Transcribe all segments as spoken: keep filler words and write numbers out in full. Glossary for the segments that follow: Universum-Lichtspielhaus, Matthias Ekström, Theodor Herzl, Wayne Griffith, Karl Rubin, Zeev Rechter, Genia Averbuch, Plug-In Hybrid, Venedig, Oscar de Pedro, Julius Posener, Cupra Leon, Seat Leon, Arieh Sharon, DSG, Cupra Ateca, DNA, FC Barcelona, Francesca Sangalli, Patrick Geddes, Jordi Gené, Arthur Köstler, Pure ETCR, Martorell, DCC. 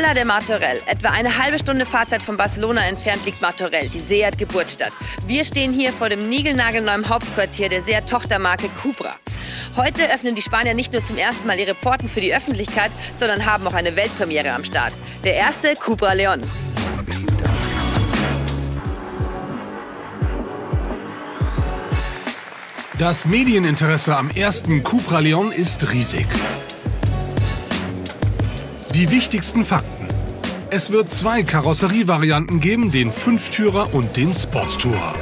Colla de Martorell, etwa eine halbe Stunde Fahrzeit von Barcelona entfernt, liegt Martorell, die Seat Geburtsstadt. Wir stehen hier vor dem niegelnagelneuen Hauptquartier der Seat Tochtermarke Cupra. Heute öffnen die Spanier nicht nur zum ersten Mal ihre Pforten für die Öffentlichkeit, sondern haben auch eine Weltpremiere am Start. Der erste Cupra Leon. Das Medieninteresse am ersten Cupra Leon ist riesig. Die wichtigsten Fakten. Es wird zwei Karosserievarianten geben, den Fünftürer und den Sportstourer.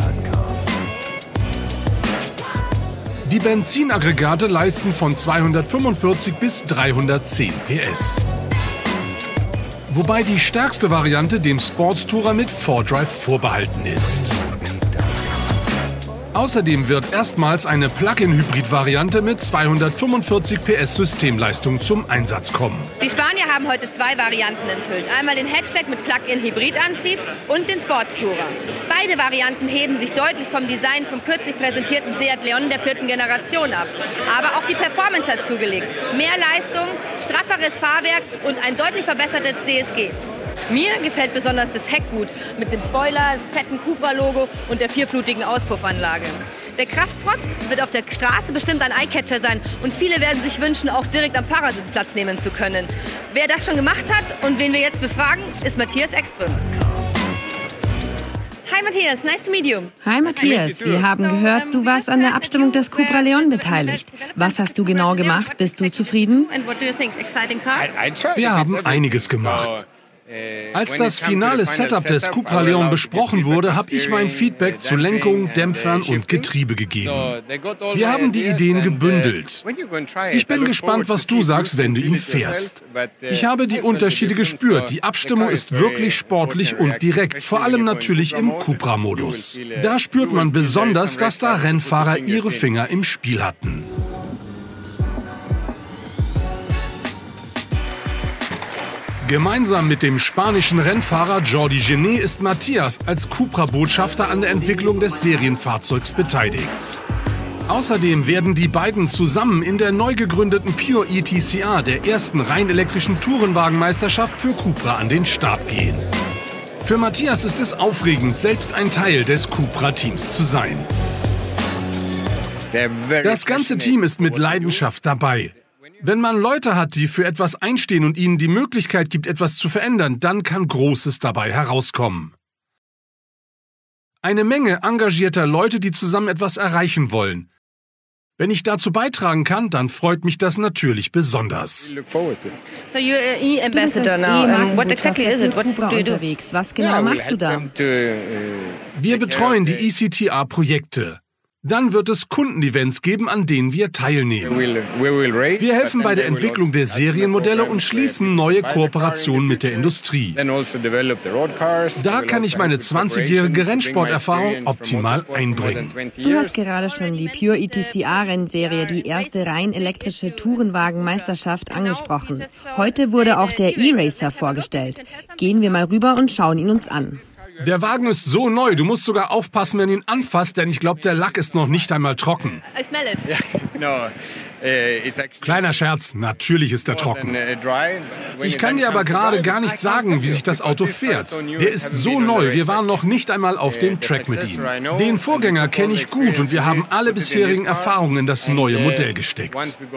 Die Benzinaggregate leisten von zweihundertfünfundvierzig bis dreihundertzehn P S. Wobei die stärkste Variante dem Sportstourer mit four drive vorbehalten ist. Außerdem wird erstmals eine Plug-In-Hybrid-Variante mit zweihundertfünfundvierzig P S Systemleistung zum Einsatz kommen. Die Spanier haben heute zwei Varianten enthüllt. Einmal den Hatchback mit Plug-In-Hybrid-Antrieb und den Sportstourer. Beide Varianten heben sich deutlich vom Design vom kürzlich präsentierten Seat Leon der vierten Generation ab. Aber auch die Performance hat zugelegt. Mehr Leistung, strafferes Fahrwerk und ein deutlich verbessertes D S G. Mir gefällt besonders das Heck gut, mit dem Spoiler, fetten Cupra-Logo und der vierflutigen Auspuffanlage. Der Kraftprotz wird auf der Straße bestimmt ein Eyecatcher sein und viele werden sich wünschen, auch direkt am Fahrersitz Platz nehmen zu können. Wer das schon gemacht hat und wen wir jetzt befragen, ist Matthias Ekström. Hi Matthias, nice to meet you. Hi Matthias, wir haben gehört, du warst an der Abstimmung des Cupra Leon beteiligt. Was hast du genau gemacht? Bist du zufrieden? Wir haben einiges gemacht. Als das finale Setup des Cupra Leon besprochen wurde, habe ich mein Feedback zu Lenkung, Dämpfern und Getriebe gegeben. Wir haben die Ideen gebündelt. Ich bin gespannt, was du sagst, wenn du ihn fährst. Ich habe die Unterschiede gespürt. Die Abstimmung ist wirklich sportlich und direkt, vor allem natürlich im Cupra-Modus. Da spürt man besonders, dass da Rennfahrer ihre Finger im Spiel hatten. Gemeinsam mit dem spanischen Rennfahrer Jordi Gené ist Matthias als Cupra-Botschafter an der Entwicklung des Serienfahrzeugs beteiligt. Außerdem werden die beiden zusammen in der neu gegründeten Pure E T C R, der ersten rein elektrischen Tourenwagenmeisterschaft für Cupra, an den Start gehen. Für Matthias ist es aufregend, selbst ein Teil des Cupra-Teams zu sein. Das ganze Team ist mit Leidenschaft dabei. Wenn man Leute hat, die für etwas einstehen und ihnen die Möglichkeit gibt, etwas zu verändern, dann kann Großes dabei herauskommen. Eine Menge engagierter Leute, die zusammen etwas erreichen wollen. Wenn ich dazu beitragen kann, dann freut mich das natürlich besonders. So you're an E-Ambassador now. What exactly is it? What do you do? Was genau machst du da? Wir betreuen die E C T A-Projekte. Dann wird es Kundenevents geben, an denen wir teilnehmen. Wir helfen bei der Entwicklung der Serienmodelle und schließen neue Kooperationen mit der Industrie. Da kann ich meine zwanzigjährige Rennsporterfahrung optimal einbringen. Du hast gerade schon die Pure E T C R-Rennserie, die erste rein elektrische Tourenwagenmeisterschaft, angesprochen. Heute wurde auch der E-Racer vorgestellt. Gehen wir mal rüber und schauen ihn uns an. Der Wagen ist so neu, du musst sogar aufpassen, wenn du ihn anfasst, denn ich glaube, der Lack ist noch nicht einmal trocken. Kleiner Scherz, natürlich ist er trocken. Ich kann dir aber gerade gar nicht sagen, wie sich das Auto fährt. Der ist so neu, wir waren noch nicht einmal auf dem Track mit ihm. Den Vorgänger kenne ich gut und wir haben alle bisherigen Erfahrungen in das neue Modell gesteckt.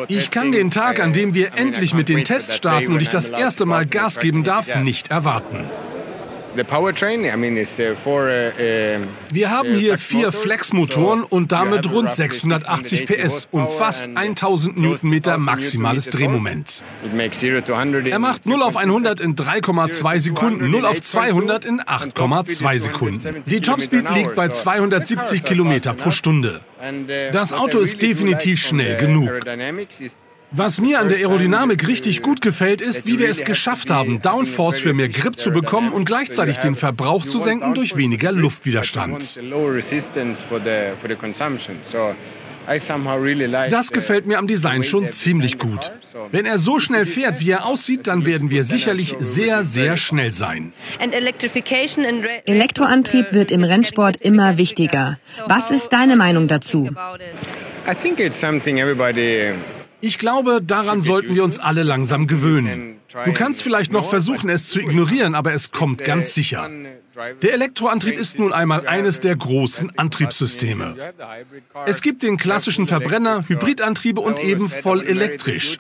Ich kann den Tag, an dem wir endlich mit den Tests starten und ich das erste Mal Gas geben darf, nicht erwarten. Wir haben hier vier Flex-Motoren und damit rund sechshundertachtzig P S und fast tausend Newtonmeter maximales Drehmoment. Er macht null auf hundert in drei Komma zwei Sekunden, null auf zweihundert in acht Komma zwei Sekunden. Die Topspeed liegt bei zweihundertsiebzig Kilometer pro Stunde. Das Auto ist definitiv schnell genug. Was mir an der Aerodynamik richtig gut gefällt, ist, wie wir es geschafft haben, Downforce für mehr Grip zu bekommen und gleichzeitig den Verbrauch zu senken durch weniger Luftwiderstand. Das gefällt mir am Design schon ziemlich gut. Wenn er so schnell fährt, wie er aussieht, dann werden wir sicherlich sehr, sehr schnell sein. Elektroantrieb wird im Rennsport immer wichtiger. Was ist deine Meinung dazu? Ich glaube, daran sollten wir uns alle langsam gewöhnen. Du kannst vielleicht noch versuchen, es zu ignorieren, aber es kommt ganz sicher. Der Elektroantrieb ist nun einmal eines der großen Antriebssysteme. Es gibt den klassischen Verbrenner, Hybridantriebe und eben voll elektrisch.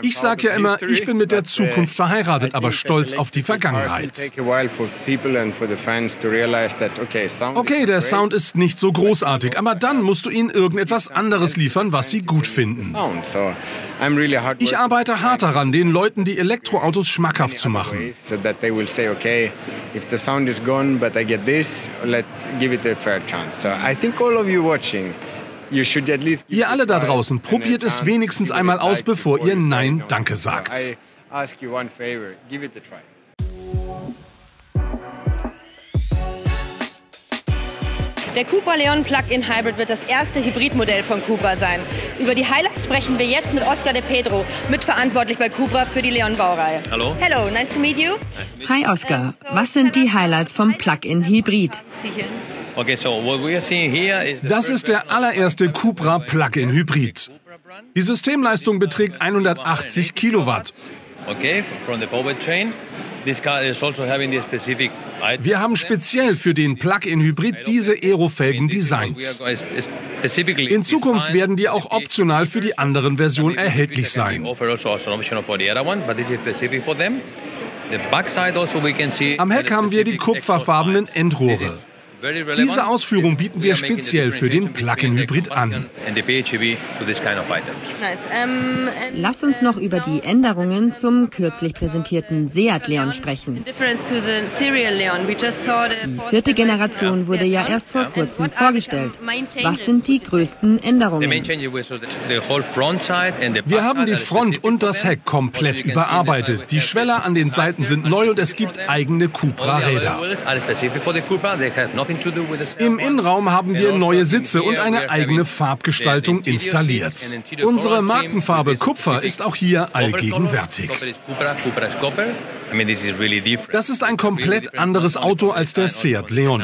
Ich sage ja immer, ich bin mit der Zukunft verheiratet, aber stolz auf die Vergangenheit. Okay, der Sound ist nicht so großartig, aber dann musst du ihnen irgendetwas anderes liefern, was sie gut finden. Ich arbeite hart daran, den Leuten die Elektroautos schmackhaft zu machen. Ihr alle da draußen, probiert es wenigstens einmal aus, bevor ihr Nein, danke sagt. Der Cupra Leon Plug-In Hybrid wird das erste Hybridmodell von Cupra sein. Über die Highlights sprechen wir jetzt mit Oscar de Pedro, mitverantwortlich bei Cupra für die Leon-Baureihe. Hallo. Hello, nice to meet you. Hi Oscar, was sind die Highlights vom Plug-In Hybrid? Das ist der allererste Cupra Plug-In Hybrid. Die Systemleistung beträgt hundertachtzig Kilowatt. Okay, from the powertrain. Wir haben speziell für den Plug-in-Hybrid diese Aerofelgen designt. In Zukunft werden die auch optional für die anderen Versionen erhältlich sein. Am Heck haben wir die kupferfarbenen Endrohre. Diese Ausführung bieten wir speziell für den Plug-in-Hybrid an. Lass uns noch über die Änderungen zum kürzlich präsentierten Seat Leon sprechen. Die vierte Generation wurde ja erst vor kurzem vorgestellt. Was sind die größten Änderungen? Wir haben die Front und das Heck komplett überarbeitet. Die Schweller an den Seiten sind neu und es gibt eigene Cupra-Räder. Im Innenraum haben wir neue Sitze und eine eigene Farbgestaltung installiert. Unsere Markenfarbe Kupfer ist auch hier allgegenwärtig. Das ist ein komplett anderes Auto als der Seat Leon.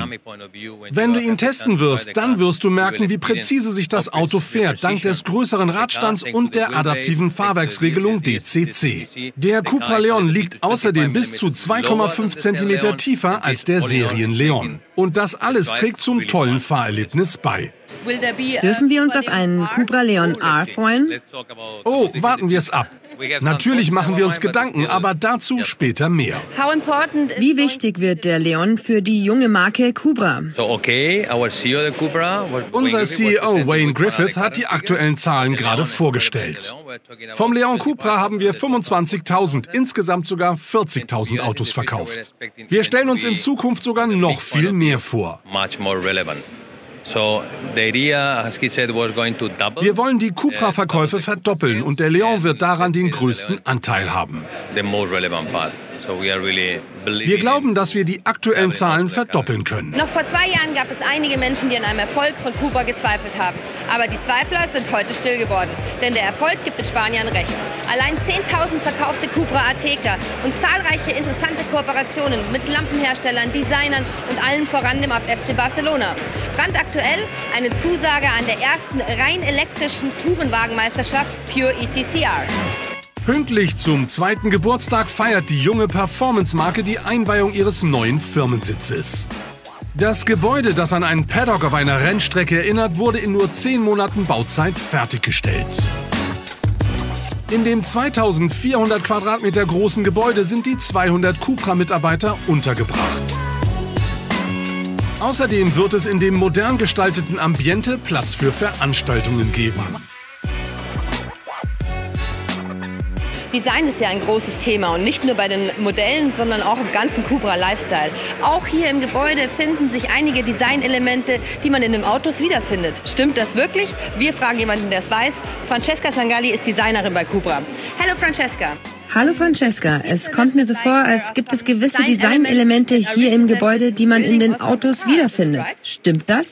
Wenn du ihn testen wirst, dann wirst du merken, wie präzise sich das Auto fährt, dank des größeren Radstands und der adaptiven Fahrwerksregelung D C C. Der Cupra Leon liegt außerdem bis zu zwei Komma fünf Zentimeter tiefer als der Serien Leon. Und das alles trägt zum tollen Fahrerlebnis bei. Dürfen wir uns auf einen Cupra Leon R freuen? Oh, warten wir es ab. Natürlich machen wir uns Gedanken, aber dazu später mehr. Wie wichtig wird der Leon für die junge Marke Cupra? Unser C E O Wayne Griffith hat die aktuellen Zahlen gerade vorgestellt. Vom Leon Cupra haben wir fünfundzwanzigtausend, insgesamt sogar vierzigtausend Autos verkauft. Wir stellen uns in Zukunft sogar noch viel mehr vor. Wir wollen die Cupra-Verkäufe verdoppeln und der Leon wird daran den größten Anteil haben. Wir glauben, dass wir die aktuellen Zahlen verdoppeln können. Noch vor zwei Jahren gab es einige Menschen, die an einem Erfolg von Cupra gezweifelt haben. Aber die Zweifler sind heute still geworden. Denn der Erfolg gibt den Spaniern recht. Allein zehntausend verkaufte Cupra Ateca und zahlreiche interessante Kooperationen mit Lampenherstellern, Designern und allen voran dem F C Barcelona. Brandaktuell eine Zusage an der ersten rein elektrischen Tourenwagenmeisterschaft Pure E T C R. Pünktlich zum zweiten Geburtstag feiert die junge Performance-Marke die Einweihung ihres neuen Firmensitzes. Das Gebäude, das an einen Paddock auf einer Rennstrecke erinnert, wurde in nur zehn Monaten Bauzeit fertiggestellt. In dem zweitausendvierhundert Quadratmeter großen Gebäude sind die zweihundert Cupra-Mitarbeiter untergebracht. Außerdem wird es in dem modern gestalteten Ambiente Platz für Veranstaltungen geben. Design ist ja ein großes Thema und nicht nur bei den Modellen, sondern auch im ganzen Cupra-Lifestyle. Auch hier im Gebäude finden sich einige Designelemente, die man in den Autos wiederfindet. Stimmt das wirklich? Wir fragen jemanden, der es weiß. Francesca Sangalli ist Designerin bei Cupra. Hallo Francesca. Hallo Francesca, es kommt mir so vor, als gibt es gewisse Designelemente hier im Gebäude, die man in den Autos wiederfindet. Stimmt das?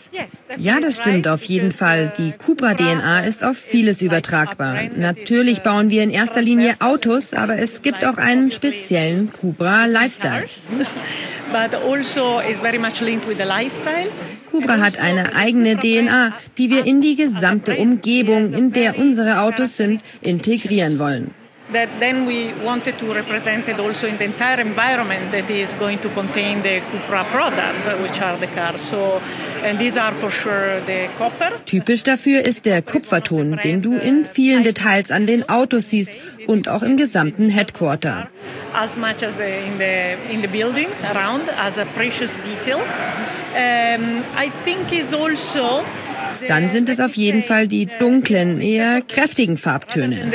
Ja, das stimmt auf jeden Fall. Die Cupra-D N A ist auf vieles übertragbar. Natürlich bauen wir in erster Linie Autos, aber es gibt auch einen speziellen Cupra-Lifestyle. Cupra hat eine eigene D N A, die wir in die gesamte Umgebung, in der unsere Autos sind, integrieren wollen. that then we wanted to represent it also in the entire environment that is going to contain the Cupra product, which are the cars. So, and these are for sure the copper. Typisch dafür ist der Kupferton, den du in vielen Details an den Autos siehst und auch im gesamten Headquarter. As much as in the in the building around as a precious detail. Um, I think is also Dann sind es auf jeden Fall die dunklen, eher kräftigen Farbtöne.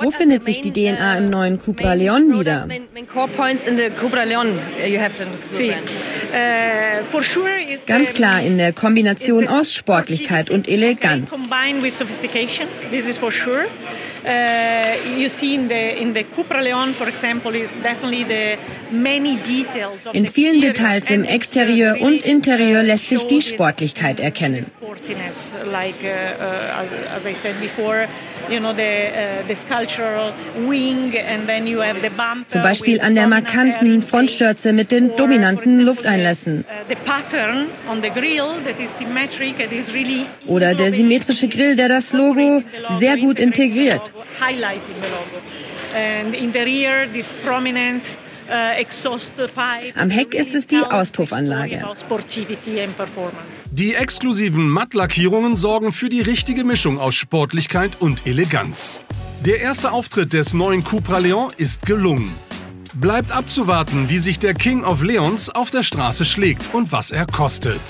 Wo findet sich die D N A im neuen Cupra Leon wieder? Ganz klar in der Kombination aus Sportlichkeit und Eleganz. In vielen Details im Exterieur und Interieur lässt sich die Sportlichkeit erkennen. Zum Beispiel an der markanten Frontstürze mit den dominanten Lufteinlässen. Oder der symmetrische Grill, der das Logo sehr gut integriert. Am Heck ist es die Auspuffanlage. Die exklusiven Mattlackierungen sorgen für die richtige Mischung aus Sportlichkeit und Eleganz. Der erste Auftritt des neuen Cupra Leon ist gelungen. Bleibt abzuwarten, wie sich der King of Leons auf der Straße schlägt und was er kostet.